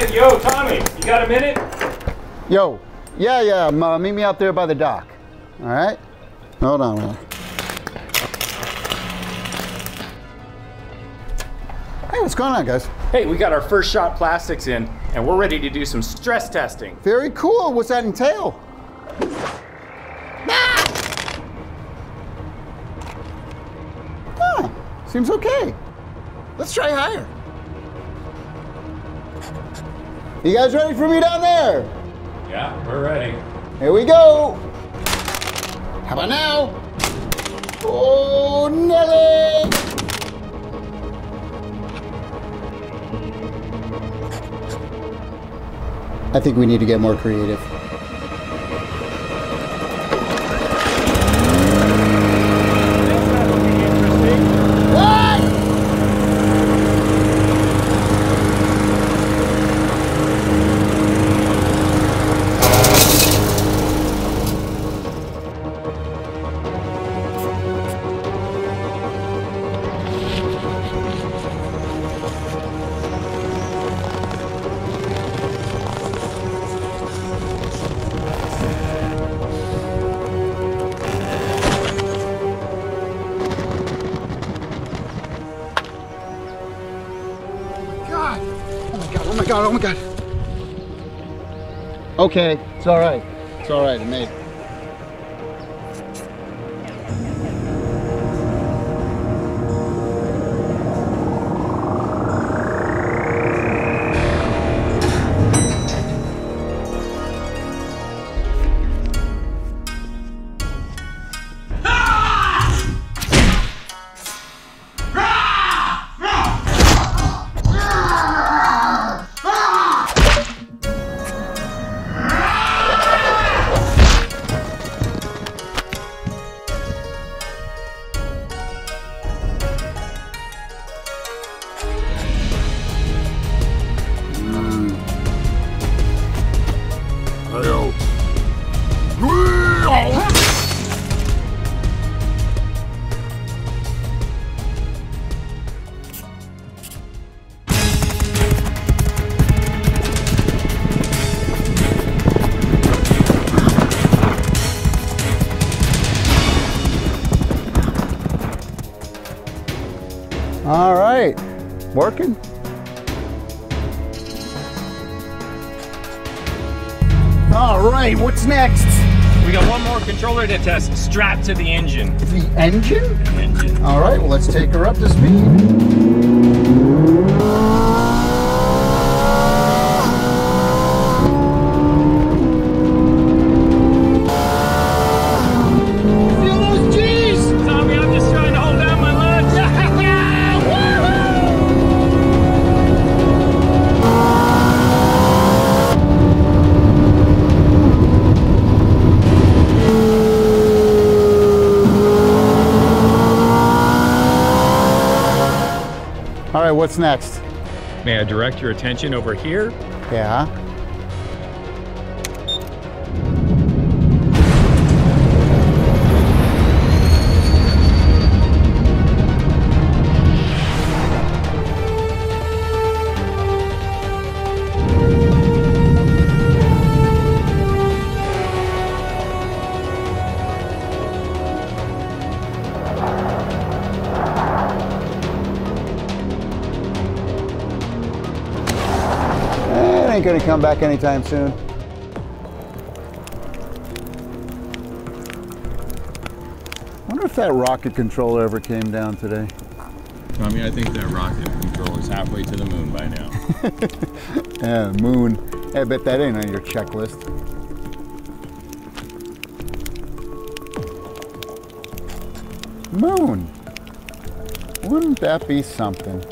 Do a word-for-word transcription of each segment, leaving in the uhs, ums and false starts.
said, yo, Tommy, you got a minute? Yo, yeah, yeah, um, uh, meet me out there by the dock. All right? Hold on, man. Hey, what's going on, guys? Hey, we got our first shot plastics in, and we're ready to do some stress testing. Very cool. What's that entail? Ah! Huh. Seems okay. Let's try higher. You guys ready for me down there? Yeah, we're ready. Here we go. How about now? Oh, Nelly! I think we need to get more creative. God, oh my God. Okay, it's all right. It's all right, it made it. All right, working. All right, what's next? We got one more controller to test, strapped to the engine. The engine? The engine. All right, well, let's take her up to speed. All right, what's next? May I direct your attention over here? Yeah. Gonna come back anytime soon. Wonder if that rocket controller ever came down today. I mean, I think that rocket controller is halfway to the moon by now. Yeah, moon. I bet that ain't on your checklist. Moon. Wouldn't that be something?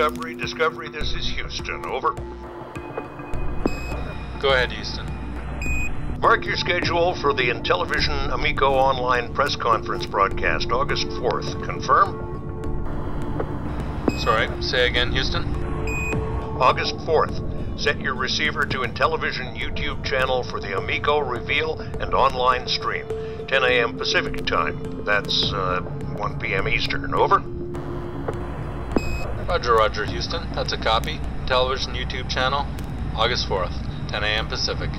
Discovery, Discovery, this is Houston, over. Go ahead, Houston. Mark your schedule for the Intellivision Amico online press conference broadcast, August fourth. Confirm? Sorry, say again, Houston? August fourth, Set your receiver to Intellivision YouTube channel for the Amico reveal and online stream, ten A M Pacific time. That's uh, one P M Eastern. Over. Roger, Roger, Houston. That's a copy. Intellivision YouTube channel, August fourth, ten A M Pacific.